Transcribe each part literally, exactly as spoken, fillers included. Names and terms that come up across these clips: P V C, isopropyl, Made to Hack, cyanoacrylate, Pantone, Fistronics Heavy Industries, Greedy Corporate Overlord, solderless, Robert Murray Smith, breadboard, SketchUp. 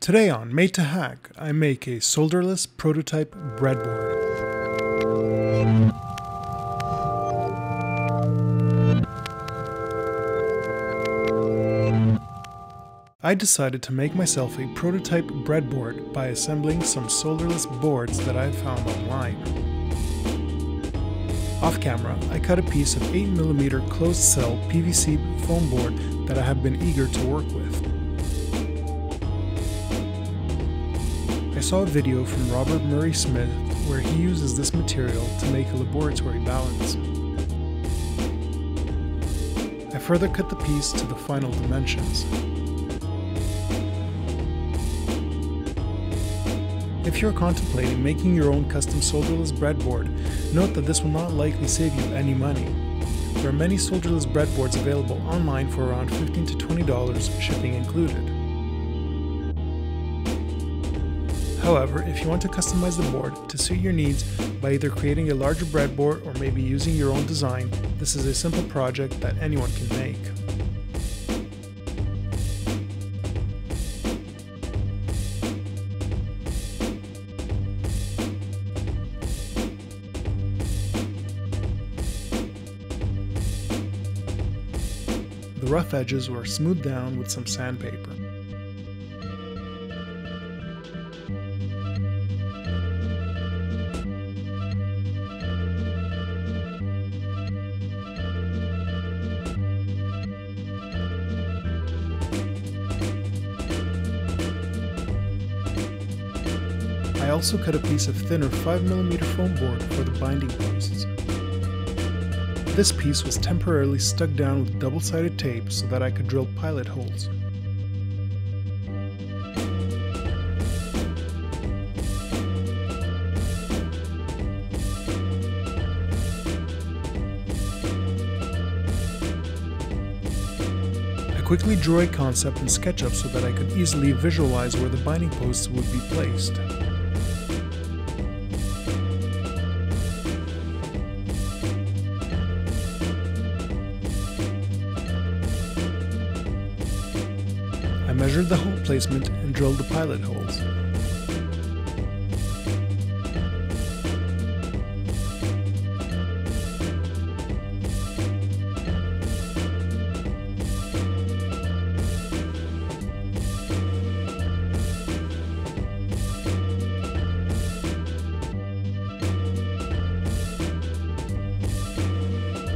Today on Made to Hack, I make a solderless prototype breadboard. I decided to make myself a prototype breadboard by assembling some solderless boards that I found online. Off camera, I cut a piece of eight millimeter closed cell P V C foam board that I have been eager to work with. I saw a video from Robert Murray Smith where he uses this material to make a laboratory balance. I further cut the piece to the final dimensions. If you're contemplating making your own custom solderless breadboard, note that this will not likely save you any money. There are many solderless breadboards available online for around fifteen to twenty dollars, shipping included. However, if you want to customize the board to suit your needs by either creating a larger breadboard or maybe using your own design, this is a simple project that anyone can make. The rough edges were smoothed down with some sandpaper. I also cut a piece of thinner five millimeter foam board for the binding posts. This piece was temporarily stuck down with double-sided tape so that I could drill pilot holes. I quickly drew a concept in SketchUp so that I could easily visualize where the binding posts would be placed. I measured the hole placement and drilled the pilot holes.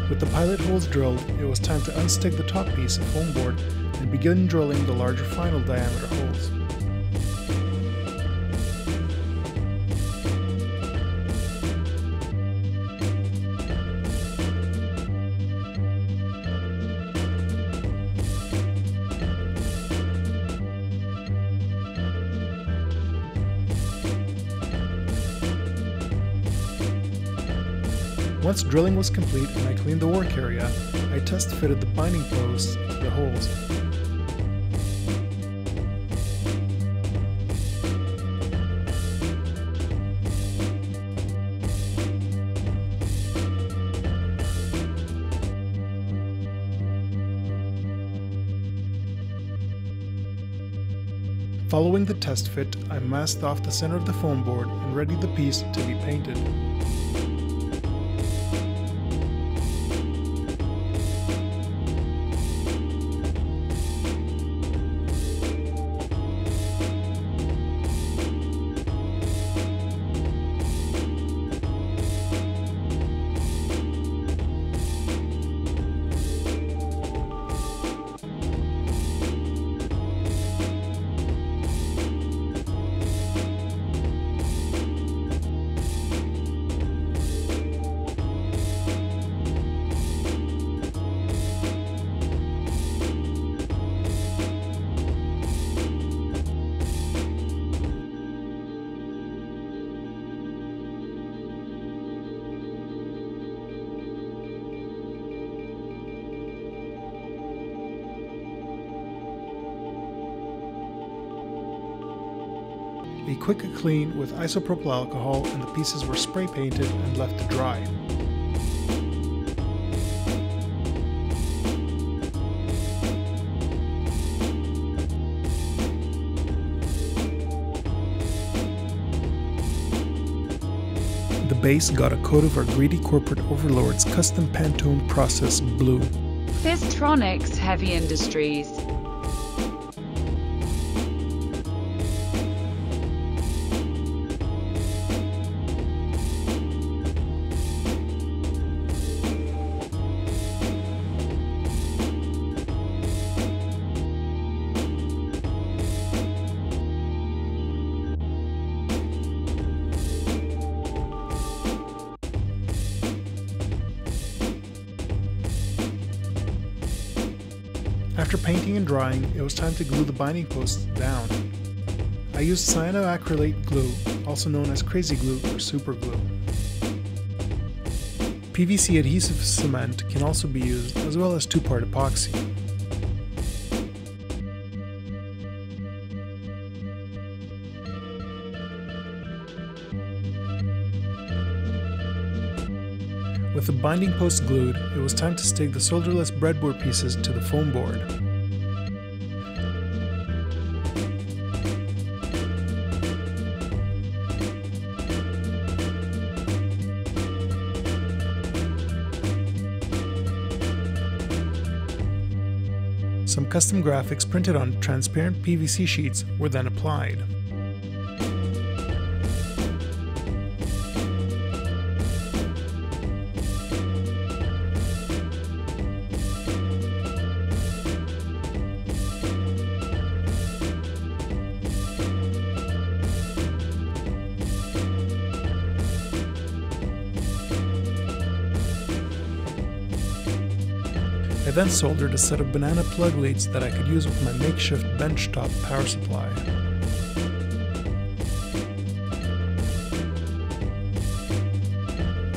With the pilot holes drilled, it was time to unstick the top piece of foam board and begin drilling the larger final diameter holes. Once drilling was complete and I cleaned the work area, I test fitted the binding posts to the holes. Following the test fit, I masked off the center of the foam board and readied the piece to be painted. A quick clean with isopropyl alcohol and the pieces were spray painted and left to dry. The base got a coat of our Greedy Corporate Overlord's custom Pantone process blue. Fistronics Heavy Industries. After painting and drying, it was time to glue the binding posts down. I used cyanoacrylate glue, also known as crazy glue or super glue. P V C adhesive cement can also be used, as well as two-part epoxy. With the binding posts glued, it was time to stick the solderless breadboard pieces to the foam board. Some custom graphics printed on transparent P V C sheets were then applied. I then soldered a set of banana plug leads that I could use with my makeshift benchtop power supply.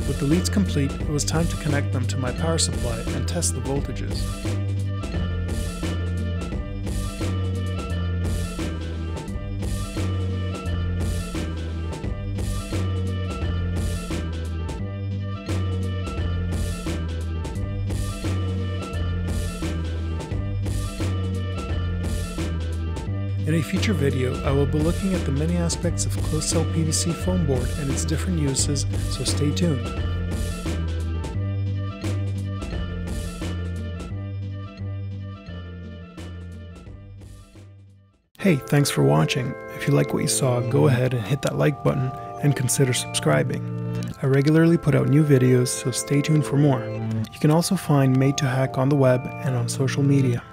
With the leads complete, it was time to connect them to my power supply and test the voltages. In a future video, I will be looking at the many aspects of closed-cell P V C foam board and its different uses, so stay tuned. Hey, thanks for watching. If you like what you saw, go ahead and hit that like button and consider subscribing. I regularly put out new videos, so stay tuned for more. You can also find Made to Hack on the web and on social media.